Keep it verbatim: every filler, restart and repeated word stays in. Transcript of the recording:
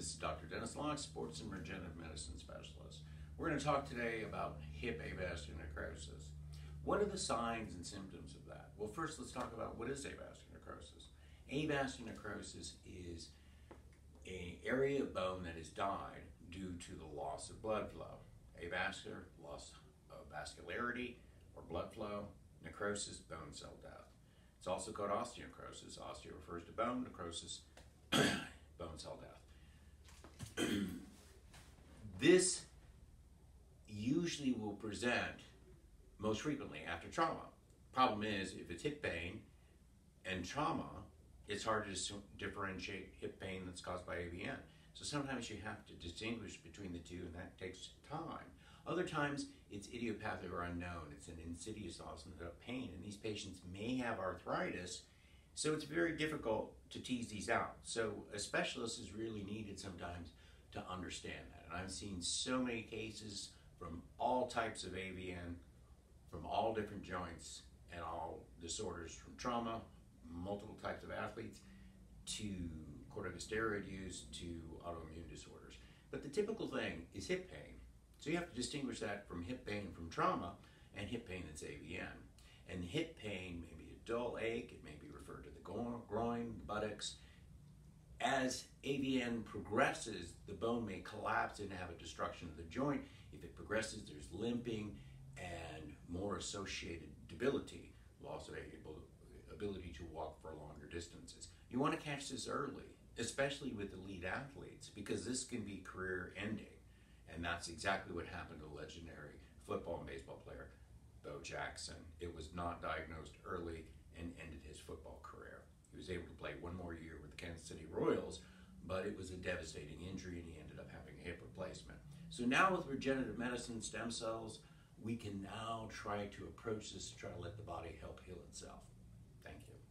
This is Doctor Dennis Lox, sports and regenerative medicine specialist. We're going to talk today about hip avascular necrosis. What are the signs and symptoms of that? Well, first let's talk about what is avascular necrosis. Avascular necrosis is an area of bone that has died due to the loss of blood flow. Avascular, loss of vascularity or blood flow; necrosis, bone cell death. It's also called osteonecrosis. Osteo refers to bone, necrosis, bone cell death. This usually will present most frequently after trauma. Problem is, if it's hip pain and trauma, it's hard to differentiate hip pain that's caused by A V N. So sometimes you have to distinguish between the two, and that takes time. Other times it's idiopathic or unknown. It's an insidious loss of pain, and these patients may have arthritis, so it's very difficult to tease these out. So a specialist is really needed sometimes to understand that. And I've seen so many cases from all types of A V N, from all different joints and all disorders, from trauma, multiple types of athletes, to corticosteroid use, to autoimmune disorders. But the typical thing is hip pain. So you have to distinguish that from hip pain from trauma and hip pain that's A V N. And hip pain may be a dull ache, it may be referred to the groin, the buttocks. As A V N progresses, the bone may collapse and have a destruction of the joint. If it progresses, there's limping and more associated debility, loss of ability to walk for longer distances. You want to catch this early, especially with elite athletes, because this can be career ending. And that's exactly what happened to the legendary football and baseball player, Bo Jackson. It was not diagnosed early and ended his football career. He was able to play one more year with the Kansas City Royals, but it was a devastating injury and he ended up having a hip replacement. So now with regenerative medicine, stem cells, we can now try to approach this to try to let the body help heal itself. Thank you.